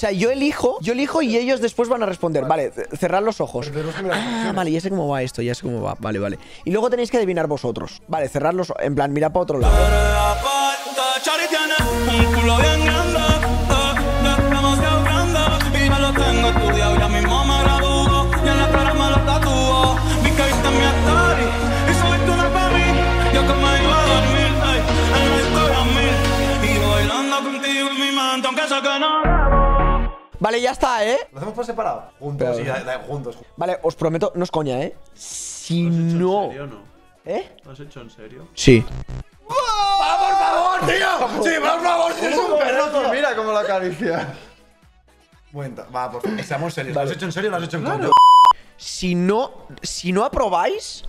sea, yo elijo y ellos después van a responder. Vale, cerrad los ojos. Ah, vale, ya sé cómo va esto, ya sé cómo va. Vale, vale. Y luego tenéis que adivinar vosotros. Vale, cerrad los ojos. En plan, mira para otro lado. Vale, ya está, ¿eh? Lo hacemos por separado. Juntos, sí, juntos. Vale, os prometo, no es coña, ¿eh? Si no... ¿Lo has hecho en serio, no? ¿Eh? ¿Lo has hecho en serio? Sí. ¡Oh! ¡Vamos, por favor, tío! ¡Sí, por favor! ¡Es un perro, tío! Mira cómo la acaricia. Bueno, va, por favor, seamos serios. Vale. ¿Lo has hecho en serio o lo has hecho en contra? Si no aprobáis...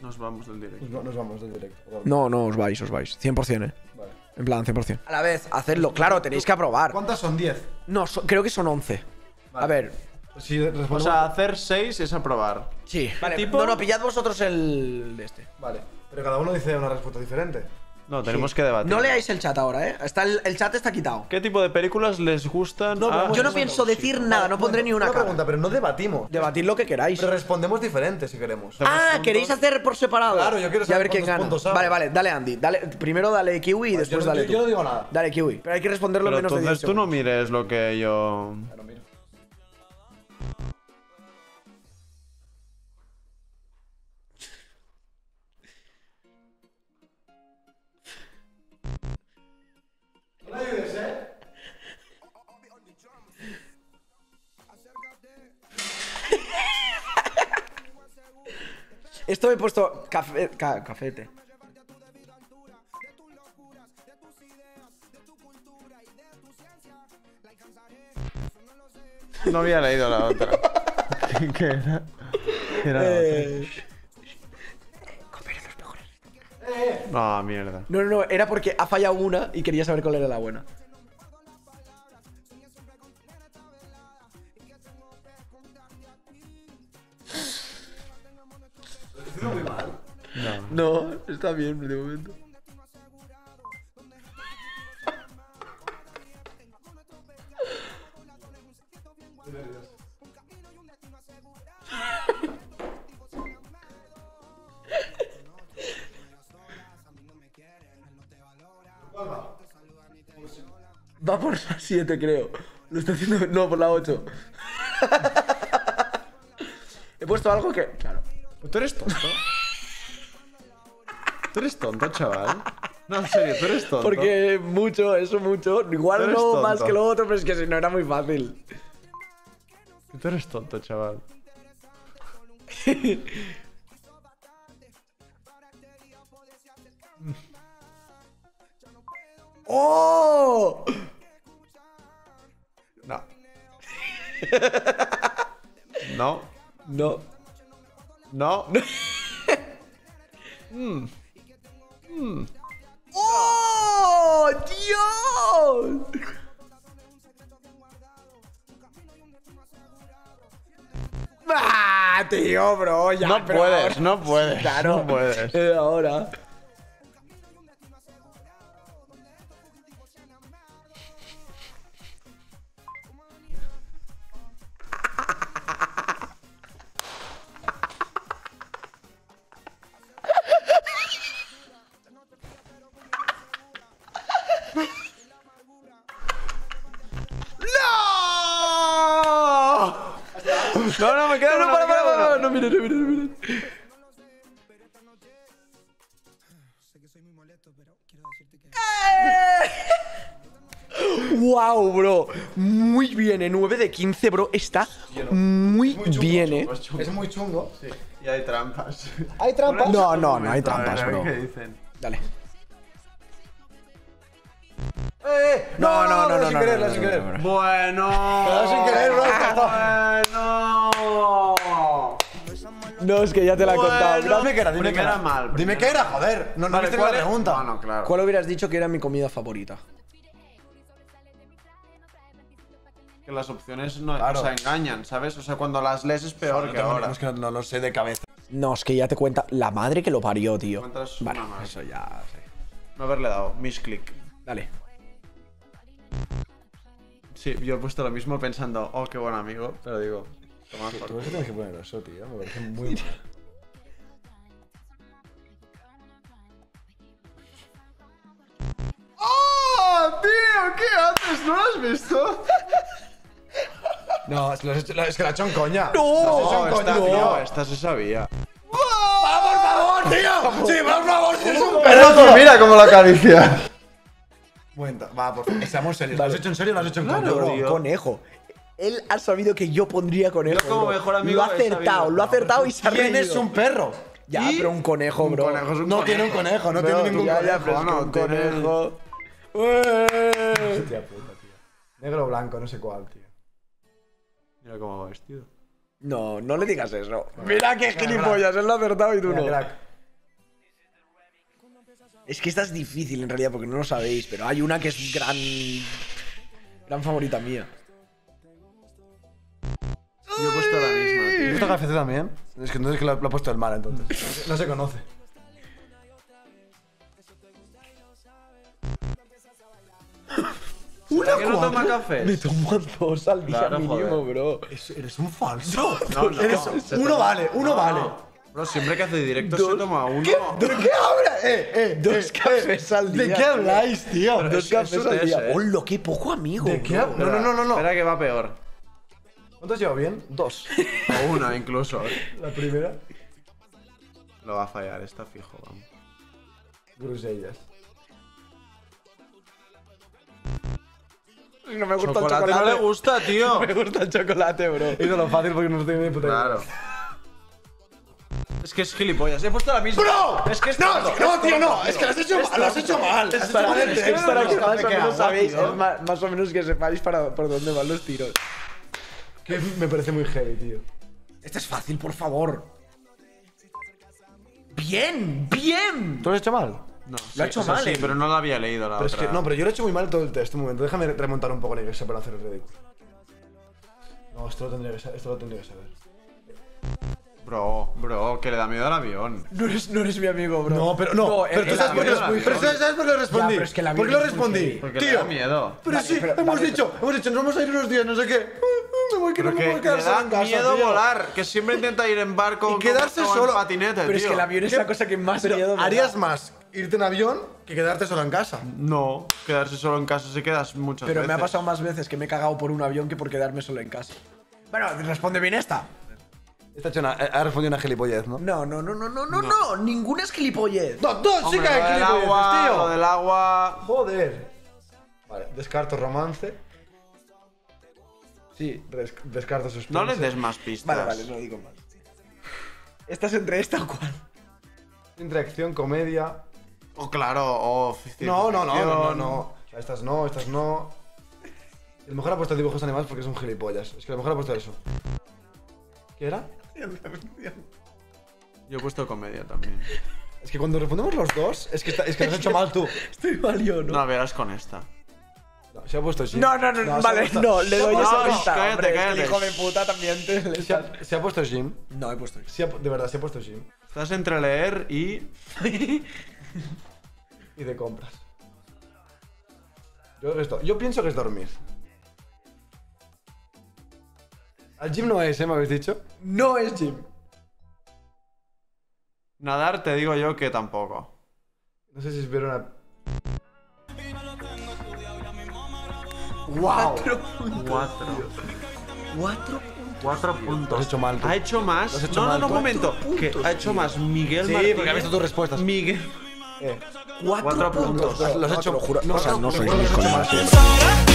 Nos vamos del directo. Nos vamos del directo. Vamos. No, no, os vais, os vais. 100%, ¿eh? Vale. En plan, 100%. A la vez, hacedlo. Claro, tenéis que aprobar. ¿Cuántas son? ¿10? No, creo que son 11. Vale. A ver. Si respondemos... O sea, hacer 6 es aprobar. Sí. Vale, tipo... No, no, pillad vosotros el de este. Vale. Pero cada uno dice una respuesta diferente. No, tenemos que debatir. No leáis el chat ahora, ¿eh? Está el chat está quitado. ¿Qué tipo de películas les gustan? No, yo no pienso decir nada, no pondré ni una cara. Pregunta, pero no debatimos. Debatid lo que queráis. Pero respondemos diferente si queremos. Ah, ¿queréis hacer por separado? Claro, yo quiero saber. Y a ver quién gana. Vale, vale, dale Andy. Dale, primero dale Kiwi y después dale tú. Yo no digo nada. Dale Kiwi. Pero hay que responderlo menos de 10 segundos. Entonces tú no mires lo que yo... Claro, miro. Esto me he puesto café, cafete. No había leído la otra. ¿Qué era? Era la otra. Copiar los mejores. No, mierda. No, no, no. Era porque ha fallado una y quería saber cuál era la buena. No, está bien de momento. Va por la 7, creo. Lo está haciendo... No, por la 8. He puesto algo que... Claro. ¿Tú eres tonto? ¿Tú eres tonto, chaval? No, en serio, ¿tú eres tonto? Porque mucho, eso mucho. Igual no más que lo otro, pero es que si no era muy fácil. Tú eres tonto, chaval. ¡Oh! No. No. No. No. Mm. Mm. ¡Oh, Dios! ¡Ah, tío, bro! Ya, no puedes, no puedes. Claro, no puedes. Ahora. No, no, me quedo. No, no, para. No, mira, mira. Wow, bro. Muy bien, 9 de 15, bro. Está muy bien, ¿eh? Es muy chungo. Sí. Y hay trampas. ¿Hay trampas? No, no, no hay trampas, bro. Dale. No, no, no, no, sin querer, sin querer. Bueno. Sin querer, bro. Bueno. No, es que ya te la he contado. Dime que era, dime que era mal. Dime que era, joder. No, no me hiciste la pregunta. No, claro. ¿Cuál hubieras dicho que era mi comida favorita? Que las opciones no se engañan, ¿sabes? O sea, cuando las lees es peor que ahora. Es que no lo sé de cabeza. No, es que ya te cuenta la madre que lo parió, tío. Vale, eso ya sé. No haberle dado misclick. Dale. Sí, yo he puesto lo mismo pensando, oh, qué buen amigo, pero digo, toma por culo. Tú tienes que poner eso, tío, me parece muy mal. ¡Oh, tío! ¿Qué haces? ¿No lo has visto? No, es que lo ha hecho en coña. ¡No! Esta se sabía. ¡Va, por favor, tío! ¡Sí, por favor! ¡Es un peloto! ¡Mira cómo la acaricia! Bueno, va, por favor. Estamos serios. ¿Lo has hecho en serio o lo has hecho en coña? No, tío. Conejo. Él ha sabido que yo pondría conejo. Yo como mejor amigo lo ha acertado y se ha reído. ¿Quién es un perro? Ya, pero un conejo, bro. No tiene un conejo, no tiene ningún conejo. No, un conejo. Hostia puta, tío. Negro o blanco, no sé cuál, tío. Mira cómo va vestido. No, no le digas eso. Mira que gilipollas, él lo ha acertado y tú no. Es que esta es difícil en realidad porque no lo sabéis, pero hay una que es gran favorita mía. Yo he puesto la misma. ¿He puesto café también? Es que entonces lo ha puesto el mal, entonces. No se conoce. ¿Por qué no toma café? Me tomo dos al día mínimo, bro. Eres un falso. Uno vale. Bro, siempre que hace directo se toma uno. ¿De qué hablas? Dos cafés al día. ¿De qué habláis, tío? Dos cafés al día. ¡Hola, qué poco amigo! ¿De qué hablas? No. Espera que va peor. ¿Cuántos llevo bien? Dos. O una, incluso. La primera. Lo va a fallar, está fijo, vamos. Brusellas. No me gusta el chocolate. No le gusta, tío. No me gusta el chocolate, bro. Eso es lo fácil porque no tengo ni puta idea. Claro. Es que es gilipollas, he puesto la misma. ¡Bro! Es que es No, tío, no. Es que lo has hecho mal. Es más o menos que sepáis por dónde van los tiros. Que me parece muy heavy, tío. Este es fácil, por favor. ¡Bien! ¿Tú lo has hecho mal? No, sí, lo he hecho mal, sí, pero no lo había leído la otra. Es que, no, pero yo lo he hecho muy mal todo este momento. Déjame remontar un poco la iglesia para hacer el ridículo. No, esto lo tendría que saber. Bro, que le da miedo al avión. No eres mi amigo, bro. No, pero tú sabes por qué lo respondí. ¿Por qué lo respondí? Porque le da miedo. Pero sí, hemos dicho, nos vamos a ir unos días, no sé qué. Me voy a quedarse en casa, miedo tío. Volar, que siempre intenta ir en barco y quedarse solo en patinete, pero tío. Es que el avión es la cosa que más miedo me da. ¿Harías más irte en avión que quedarte solo en casa? No, quedarse solo en casa se quedas muchas veces. Pero me ha pasado más veces que me he cagado por un avión que por quedarme solo en casa. Bueno, responde bien esta. Ha respondido una gilipollez, ¿no? No. Ninguna es gilipollez. Dos sí que hay gilipollez, tío. Lo del agua. Joder. Vale, descarto romance. Sí, descarto suspense. No les des más pistas. Vale, no digo más. ¿Estás entre esta o cuál? Entre acción, comedia. O claro, o... No. Estas no. A lo mejor ha puesto dibujos animados porque es un gilipollas. Es que a lo mejor ha puesto eso. ¿Qué era? Yo he puesto comedia también. Es que cuando respondemos los dos, es que lo has hecho mal tú. Estoy mal yo, ¿no? No, verás con esta. No, se ha puesto Jim. No, vale, no, le doy esa pista. Cállate. El hijo de puta también te... ¿Se ha puesto Jim? No, he puesto Jim. De verdad, se ha puesto Jim. Estás entre leer y... y de compras. Yo pienso que es dormir. Al gym no es, ¿eh? ¿Me habéis dicho? No es gym. Nadar, te digo yo que tampoco. No sé si es ver una... ¡Wow! 4 puntos. Has hecho mal. Ha hecho más. Has hecho mal, un momento. Que ha hecho más Miguel Martínez. Sí, porque ha visto tus respuestas. Miguel. 4 puntos. Los has hecho, lo juro. No, no soy más.